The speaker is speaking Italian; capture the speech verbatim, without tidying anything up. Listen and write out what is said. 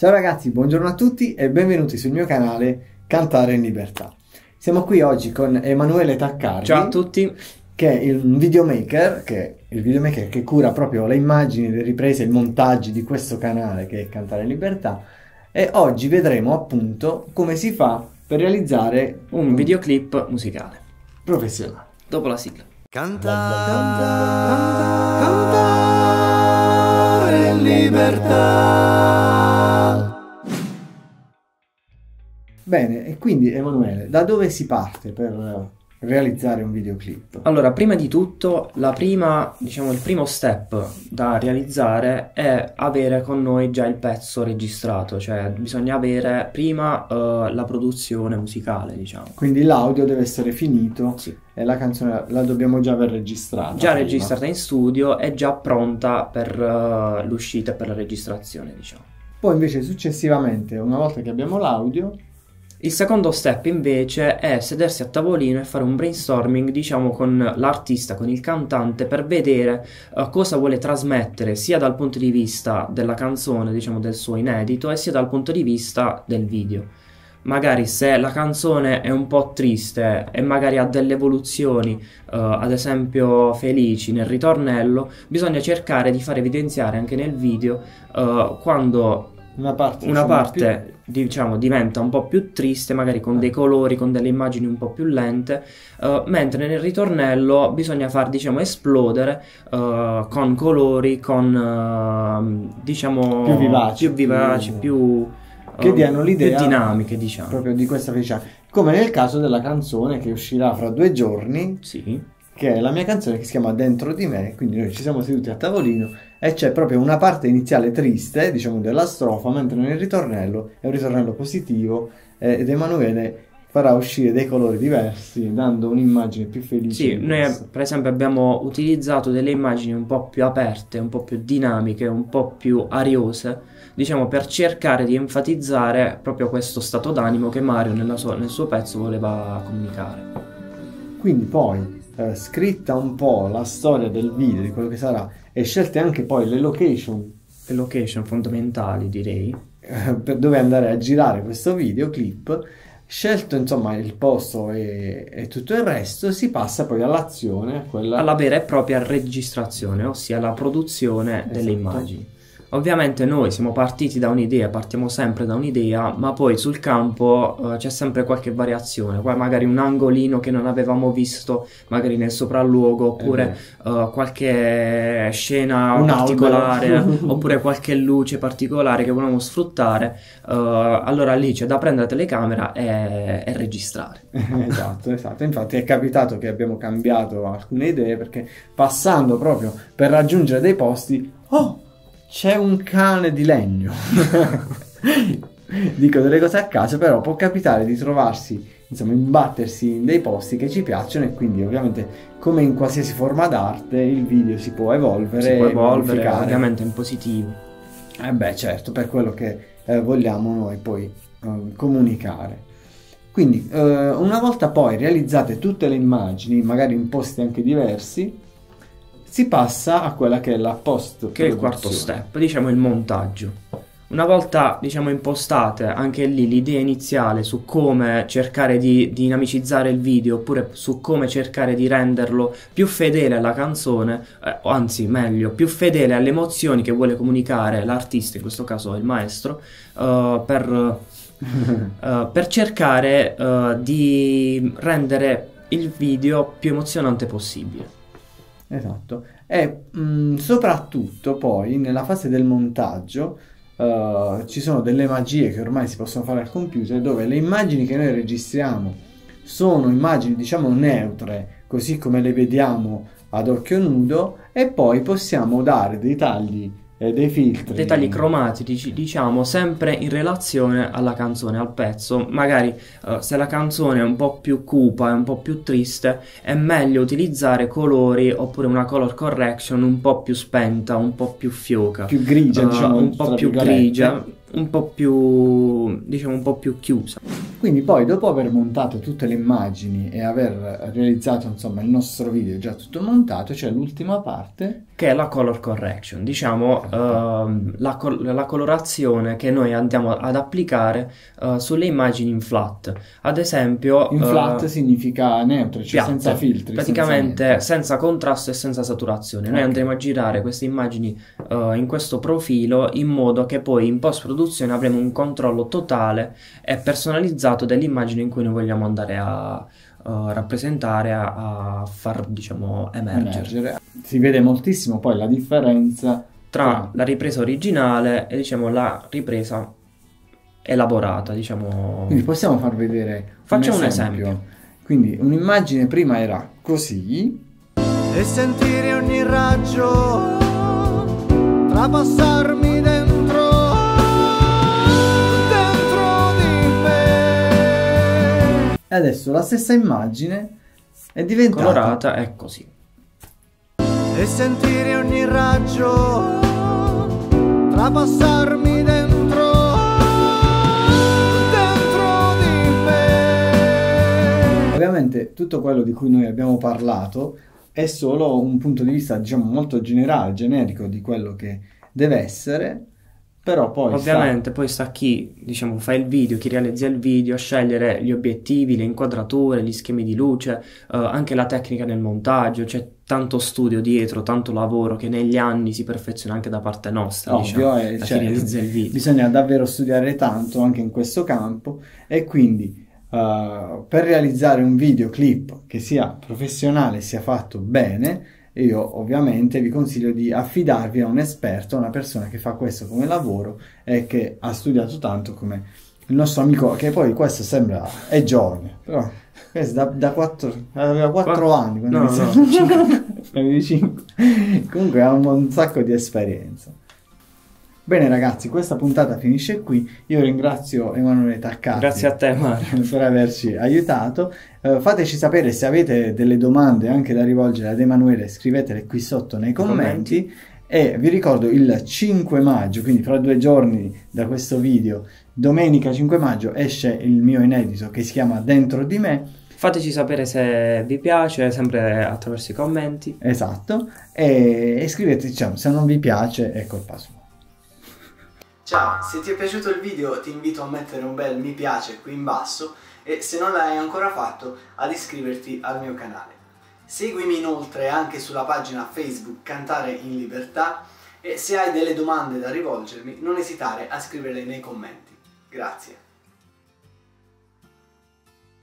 Ciao ragazzi, buongiorno a tutti e benvenuti sul mio canale Cantare in Libertà. Siamo qui oggi con Emanuele Taccardi. Ciao a tutti. Che è un videomaker, che è il videomaker che cura proprio le immagini, le riprese, i montaggi di questo canale che è Cantare in Libertà. E oggi vedremo appunto come si fa per realizzare un, un videoclip musicale professionale. Dopo la sigla. Cantare, cantare in libertà. Bene, e quindi Emanuele, da dove si parte per realizzare un videoclip? Allora, prima di tutto, la prima, diciamo, il primo step da realizzare è avere con noi già il pezzo registrato, cioè bisogna avere prima uh, la produzione musicale, diciamo. Quindi l'audio deve essere finito, sì. E la canzone la dobbiamo già aver registrata. Già prima. Registrata in studio e già pronta per uh, l'uscita e per la registrazione, diciamo. Poi invece successivamente, una volta che abbiamo l'audio, il secondo step invece è sedersi a tavolino e fare un brainstorming, diciamo, con l'artista, con il cantante, per vedere uh, cosa vuole trasmettere sia dal punto di vista della canzone, diciamo del suo inedito, e sia dal punto di vista del video. Magari se la canzone è un po' triste e magari ha delle evoluzioni, uh, ad esempio felici nel ritornello, bisogna cercare di far evidenziare anche nel video uh, quando una parte, una parte più... diciamo, diventa un po' più triste, magari con dei colori, con delle immagini un po' più lente, uh, mentre nel ritornello bisogna far, diciamo, esplodere uh, con colori, con uh, diciamo più vivaci, più, vivaci, più, più che um, diano l'idea, più dinamiche, diciamo, proprio di questa felicità, come nel caso della canzone che uscirà fra due giorni, sì, che è la mia canzone che si chiama Dentro di me. Quindi noi ci siamo seduti a tavolino e c'è proprio una parte iniziale triste, diciamo, della strofa, mentre nel ritornello è un ritornello positivo eh, ed Emanuele farà uscire dei colori diversi, dando un'immagine più felice. Sì, noi per esempio abbiamo utilizzato delle immagini un po' più aperte, un po' più dinamiche, un po' più ariose, diciamo, per cercare di enfatizzare proprio questo stato d'animo che Mario nella sua, nel suo pezzo voleva comunicare. Quindi poi Eh, scritta un po' la storia del video, di quello che sarà, e scelte anche poi le location le location fondamentali, direi, eh, per dove andare a girare questo videoclip, scelto insomma il posto e, e tutto il resto, si passa poi all'azione, quella... alla vera e propria registrazione, ossia la produzione, esatto, delle immagini. Ovviamente noi siamo partiti da un'idea, partiamo sempre da un'idea, ma poi sul campo eh, c'è sempre qualche variazione, qua magari un angolino che non avevamo visto magari nel sopralluogo, oppure eh eh, qualche scena un particolare, oppure qualche luce particolare che volevamo sfruttare, eh, allora lì c'è da prendere la telecamera e, e registrare. Esatto, esatto, infatti è capitato che abbiamo cambiato alcune idee, perché passando proprio per raggiungere dei posti, oh, c'è un cane di legno. Dico delle cose a caso, però può capitare di trovarsi, insomma, imbattersi in dei posti che ci piacciono, e quindi ovviamente, come in qualsiasi forma d'arte, il video si può evolvere, si può evolvere ovviamente in positivo. Eh beh, certo, per quello che eh, vogliamo noi poi eh, comunicare. Quindi eh, una volta poi realizzate tutte le immagini, magari in posti anche diversi, si passa a quella che è la post-produzione, che è il quarto step, diciamo il montaggio. Una volta, diciamo, impostate anche lì l'idea iniziale su come cercare di dinamicizzare il video, oppure su come cercare di renderlo più fedele alla canzone, eh, anzi meglio, più fedele alle emozioni che vuole comunicare l'artista, in questo caso il maestro, uh, per, uh, per cercare uh, di rendere il video più emozionante possibile. Esatto, e mh, soprattutto poi nella fase del montaggio uh, ci sono delle magie che ormai si possono fare al computer, dove le immagini che noi registriamo sono immagini, diciamo, neutre, così come le vediamo ad occhio nudo, e poi possiamo dare dei tagli e dei filtri, dei tagli cromatici, diciamo, sempre in relazione alla canzone, al pezzo. Magari uh, se la canzone è un po' più cupa, è un po' più triste, è meglio utilizzare colori, oppure una color correction un po' più spenta, un po' più fioca, più grigia, uh, diciamo, un po' più grigia, un po' più, diciamo, un po' più chiusa. Quindi poi, dopo aver montato tutte le immagini e aver realizzato insomma il nostro video già tutto montato, c'è l'ultima parte che è la color correction, diciamo uh, la, col la colorazione che noi andiamo ad applicare uh, sulle immagini in flat. Ad esempio in uh, flat significa neutro, cioè piatte, senza filtri, praticamente senza, senza contrasto e senza saturazione. Noi okay. andremo a girare queste immagini uh, in questo profilo, in modo che poi in post produzione avremo un controllo totale e personalizzato dell'immagine in cui noi vogliamo andare a uh, rappresentare, a, a far diciamo emergere. emergere. Si vede moltissimo poi la differenza tra, tra la ripresa originale e diciamo la ripresa elaborata, diciamo. Quindi possiamo far vedere, facciamo un esempio. Un esempio. Quindi un'immagine prima era così e sentire ogni raggio trapassarmi dentro. E adesso la stessa immagine è diventata colorata, è così. E sentire ogni raggio trapassarmi dentro, dentro di me. Ovviamente tutto quello di cui noi abbiamo parlato è solo un punto di vista, diciamo, molto generale, generico di quello che deve essere. Però poi ovviamente sta... poi sta chi diciamo fa il video, chi realizza il video, a scegliere gli obiettivi, le inquadrature, gli schemi di luce, eh, anche la tecnica nel montaggio. C'è tanto studio dietro, tanto lavoro che negli anni si perfeziona anche da parte nostra. Ovvio, diciamo, eh, cioè, chi realizza il video. Bisogna davvero studiare tanto anche in questo campo, e quindi uh, per realizzare un videoclip che sia professionale, sia fatto bene, io ovviamente vi consiglio di affidarvi a un esperto, a una persona che fa questo come lavoro e che ha studiato tanto, come il nostro amico, che poi questo sembra è giovane, però questo da, da quattro, aveva quattro anni, quando no, no, cinque, comunque ha un, un sacco di esperienza. Bene ragazzi, questa puntata finisce qui. Io ringrazio Emanuele Taccardi. Grazie a te Mario per averci aiutato. Uh, fateci sapere se avete delle domande anche da rivolgere ad Emanuele, scrivetele qui sotto nei commenti. commenti. E vi ricordo il cinque maggio, quindi fra due giorni da questo video, domenica cinque maggio, esce il mio inedito che si chiama Dentro di me. Fateci sapere se vi piace, sempre attraverso i commenti. Esatto, e, e scrivete, diciamo, se non vi piace è colpa sua. Ciao, se ti è piaciuto il video ti invito a mettere un bel mi piace qui in basso e, se non l'hai ancora fatto, ad iscriverti al mio canale. Seguimi inoltre anche sulla pagina Facebook Cantare in Libertà e se hai delle domande da rivolgermi non esitare a scriverle nei commenti. Grazie.